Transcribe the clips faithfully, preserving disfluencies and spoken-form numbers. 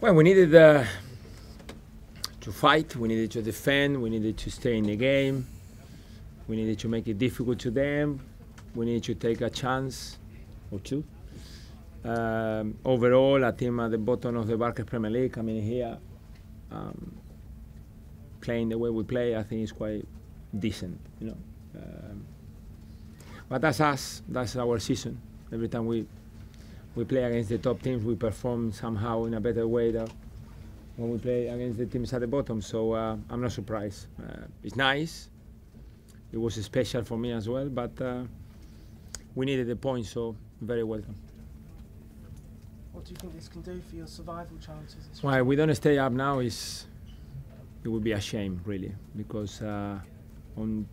Well, we needed uh, to fight, we needed to defend, we needed to stay in the game, we needed to make it difficult to them, we needed to take a chance or two. Um, overall, a team at the bottom of the Barclays Premier League, I mean here, um, playing the way we play, I think is quite decent, you know. Um, but that's us, that's our season. Every time we we play against the top teams, we perform somehow in a better way than when we play against the teams at the bottom. So uh, I'm not surprised. Uh, it's nice. It was special for me as well, but uh, we needed the points, so very welcome. What do you think this can do for your survival chances? Well, if we don't stay up now, it's, it would be a shame, really, because uh, on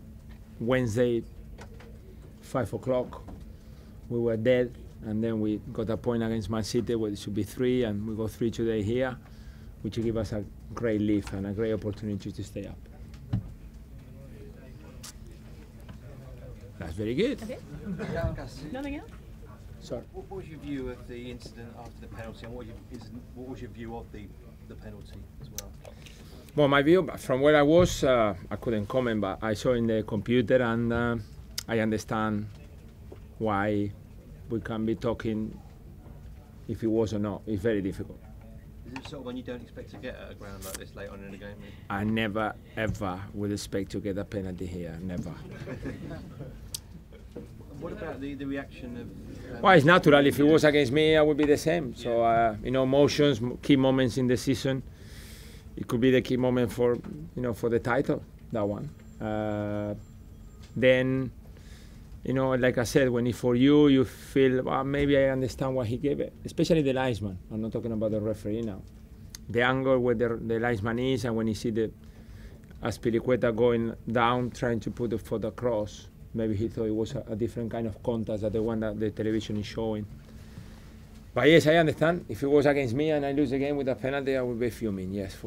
Wednesday, five o'clock, we were dead. And then we got a point against Man City where it should be three, and we got three today here, which will give us a great lift and a great opportunity to stay up. That's very good. Okay. Nothing else? Sorry. What was your view of the incident after the penalty, and what was your, incident, what was your view of the, the penalty as well? Well, my view, from where I was, uh, I couldn't comment, but I saw in the computer, and uh, I understand why. We can be talking if it was or not. It's very difficult. Is it sort of one you don't expect to get at a ground like this late on in the game? I never, ever would expect to get a penalty here. Never. What about the, the reaction of... Um, well, it's natural. If it was against me, I would be the same. So, uh, you know, emotions, key moments in the season. It could be the key moment for, you know, for the title, that one. Uh, then... You know, like I said, when it's for you, you feel, well, maybe I understand why he gave it. Especially the linesman. I'm not talking about the referee now. The angle where the, the linesman is, and when you see the Azpilicueta going down, trying to put the foot across, maybe he thought it was a, a different kind of contact than the one that the television is showing. But yes, I understand. If it was against me and I lose the game with a penalty, I would be fuming, yes, for sure.